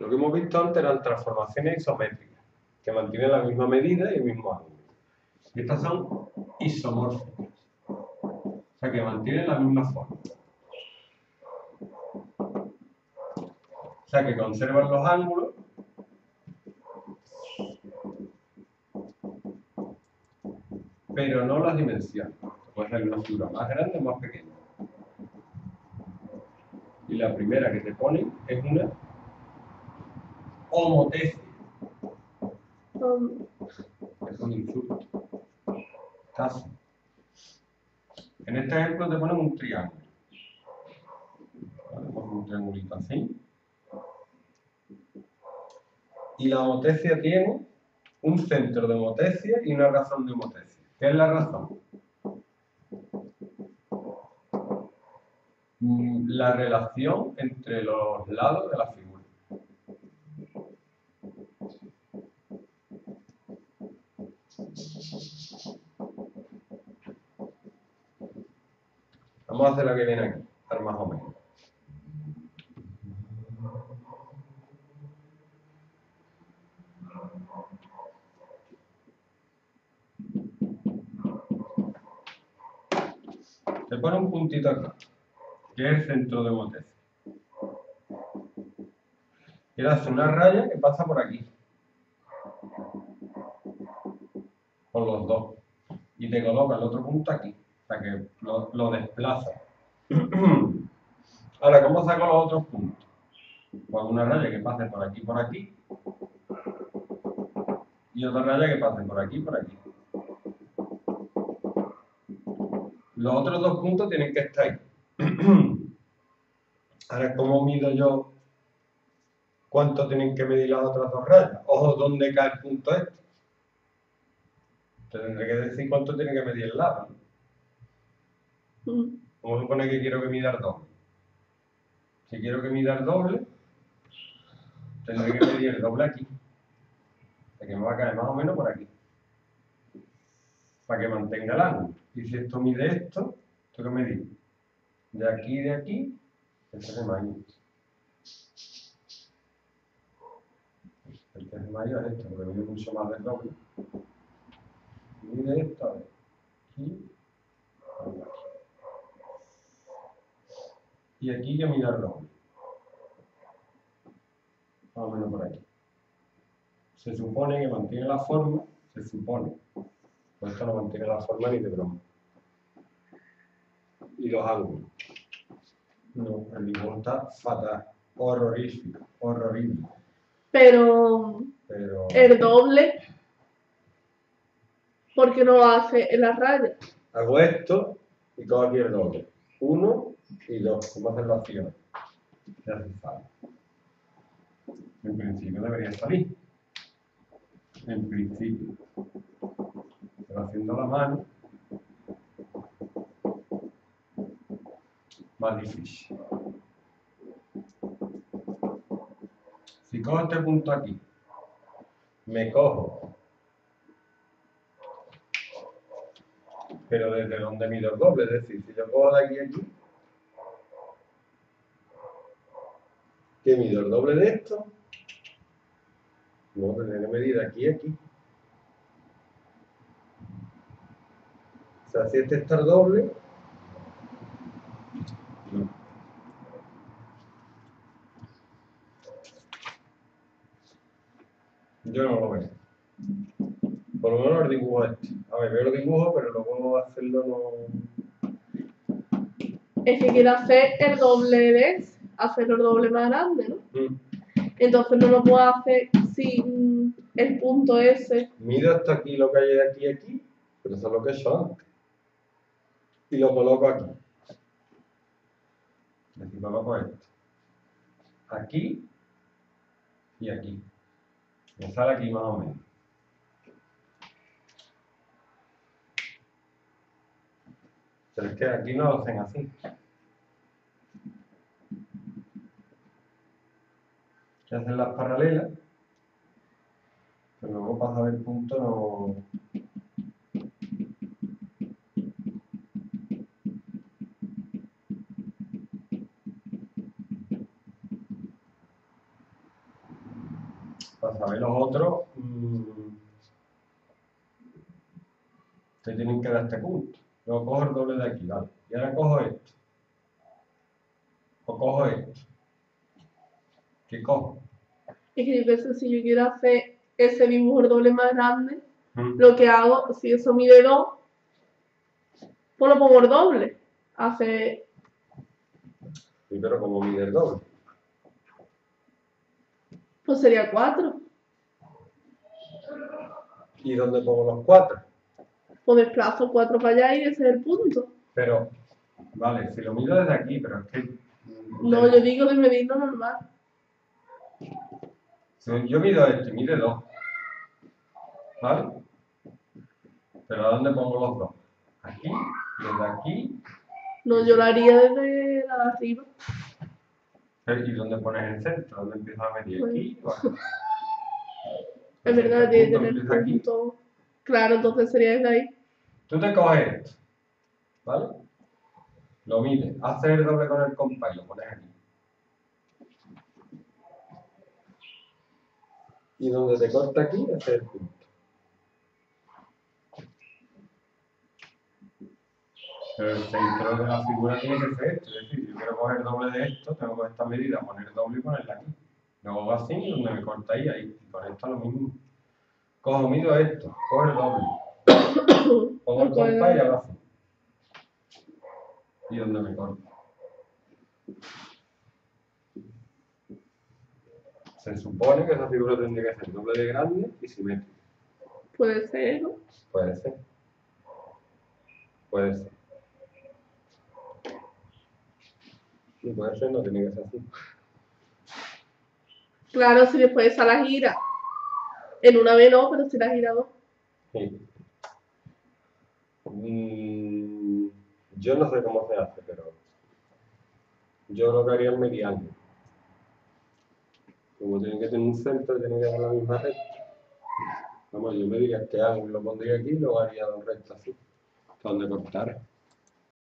Lo que hemos visto antes eran transformaciones isométricas, que mantienen la misma medida y el mismo ángulo. Estas son isomórficas, o sea que mantienen la misma forma. O sea que conservan los ángulos, pero no las dimensiones. Puede ser una figura más grande o más pequeña. Y la primera que te ponen es una homotecia. Es un insulto. Taza. En este ejemplo te ponen un triángulo. Vale, un triangulito así. Y la homotecia tiene un centro de homotecia y una razón de homotecia. ¿Qué es la razón? La relación entre los lados de la figura. Vamos a hacer la que viene aquí, estar más o menos. Te pone un puntito acá, que es el centro de homotecia. Y ahora hace una raya que pasa por aquí. Por los dos. Y te coloca el otro punto aquí. O sea que lo desplaza. Ahora, ¿cómo saco los otros puntos? Pues una raya que pase por aquí, por aquí. Y otra raya que pase por aquí, por aquí. Los otros dos puntos tienen que estar ahí. Ahora, ¿cómo mido yo cuánto tienen que medir las otras dos rayas? Ojo, ¿dónde cae el punto este? Te tendré que decir cuánto tiene que medir el lado. Vamos a suponer que quiero que mida el doble. Si quiero que mida el doble, tendré que medir el doble aquí. O sea que me va a caer más o menos por aquí. Para que mantenga el ángulo. Y si esto mide esto, tengo que medir de aquí y de aquí, el 3 de mayo es esto, porque mide mucho más del doble. Mide esto, a ver, aquí, aquí. Y aquí hay que mirar el doble. Más o menos por aquí. Se supone que mantiene la forma, se supone. Pues esto no mantiene la forma ni de broma. Y los ángulos. No, el dibujo está fatal. Horrorífico, horrible. Pero el doble, ¿por qué no hace en las rayas? Hago esto y cojo aquí el doble. 1 y 2, como hacen las filas. Ya se sale. En principio debería salir. En principio. Se va haciendo la mano. Más difícil. Si cojo este punto aquí, me cojo. Pero desde donde mido el doble, es decir, si yo cojo de aquí a aquí, que mido el doble de esto, luego tendré que medir de aquí a aquí. O sea, si este está el doble, yo no lo veo. Por lo menos el dibujo este. A ver, veo el dibujo, pero no puedo hacerlo. No... Es que quiero hacer el doble vez, hacerlo el doble más grande, ¿no? Entonces no lo puedo hacer sin el punto ese. Mido hasta aquí lo que hay de aquí a aquí, pero eso es lo que son. Y lo coloco aquí. Aquí coloco esto. Aquí y aquí. Me sale aquí más o menos. Pero es que aquí no lo hacen así. Se hacen las paralelas, pero luego para saber el punto no... Para saber los otros, se tienen que dar este punto. Luego cojo el doble de aquí, ¿vale? Y ahora cojo esto. O cojo esto. ¿Qué cojo? Es que yo pienso, si yo quiero hacer ese mismo doble más grande, lo que hago, si eso mide 2, pues lo pongo el doble. Hace... Sí, pero ¿cómo mide el doble? Pues sería 4. ¿Y dónde pongo los 4? Pues desplazo 4 para allá y ese es el punto. Pero, vale, si lo mido desde aquí, pero es que... No, yo digo de medirlo normal. Si yo mido esto y mide 2, ¿vale? Pero ¿a dónde pongo los 2? Aquí, desde aquí. No, yo lo haría desde la de arriba. ¿Y dónde pones el centro? ¿Dónde empiezas a medir? Bueno. Aquí. Bueno. Es verdad, tiene que tener el punto. Claro, entonces sería desde ahí. Tú te coges esto, ¿vale? Lo mides, haces el doble con el compás y lo pones aquí. Y donde te corta aquí, ese es el punto. Pero el centro de la figura tiene que ser esto, es decir, yo quiero coger el doble de esto, tengo que esta medida, poner el doble y ponerla aquí. Luego hago así, donde me corta ahí, ahí. Y con esto lo mismo. Cojo, mido esto, cojo el doble, pongo el compás y hago así. Y donde me corta. Se supone que esa figura tendría que ser doble de grande y simétrica. Puede ser, ¿no? Puede ser. Puede ser. Sí, puede ser, no tiene que ser así. Claro, si después esa la gira. En una vez no, pero si la gira dos. Sí. Yo no sé cómo se hace, pero yo lo que haría es mediano. Como tiene que tener un centro, tiene que hacer la misma recta. Vamos, yo me diría que hago, lo pondría aquí y luego haría dos rectas así, donde cortar.